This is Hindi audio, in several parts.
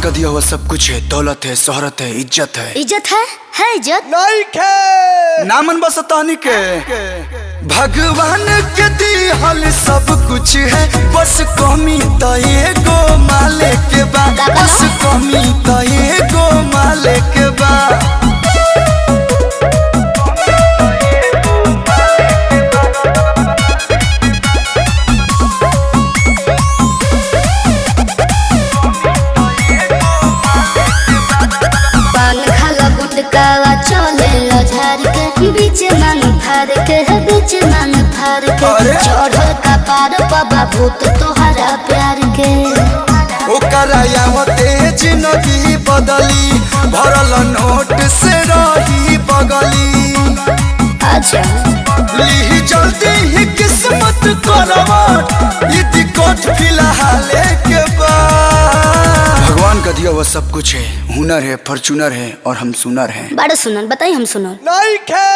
भगवान का दिया हुआ सब कुछ है, दौलत है, शोहरत है, इज्जत है। इज्जत है इज्जत नहीं के नामन बसतानी के भगवान के दिया सब कुछ है, बस कमी तो ये गो माले के बा, बस कमी तो ये गो माले के बा। बीच मन फार के है, बीच मन फार के चढ़ का पार बाबा भूत तोहरा प्यार के। ओ करायाव तेज नदी बदली भरल नोट से रही बगली। अच्छा ली जल्दी ही किस्मत करवा ई दिक्कत फिलहाल के बा। भगवान का दिया हुआ सब कुछ है, हुनर है, फॉर्चूनर है और हम सुनर हैं। बड़ा सुनर बताइए हम सुनर नहीं है।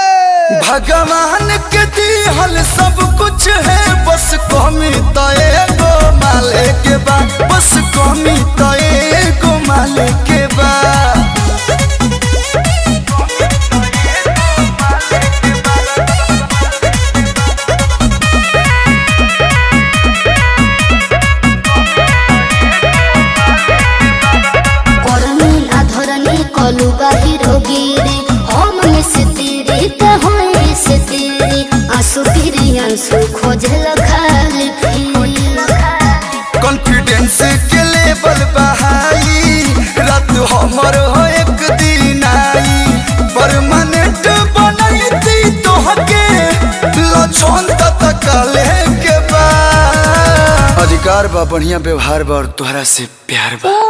भगवान के दिया सब कुछ है, बस कमी तो एगो माले के बा, बस कमी तो एगो माले के बा। कॉन्फिडेंस के लेवल बहाई रात हमर हो एक दिन आई, परमानेंट बनाई थी तोह के लछन तक लेके बा। अधिकार बा, बढ़िया व्यवहार बा और तोहरा से प्यार बा।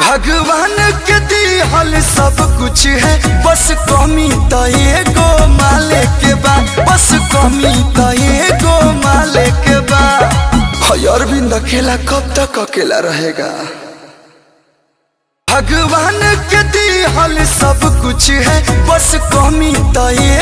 भगवान के दिया सब कुछ है, बस कमी तो एगो माले के बा, बस कमी तो एगो माले के बा। अरविंद अकेला कब तक अकेला रहेगा। भगवान के दिया सब कुछ है, बस कमी तो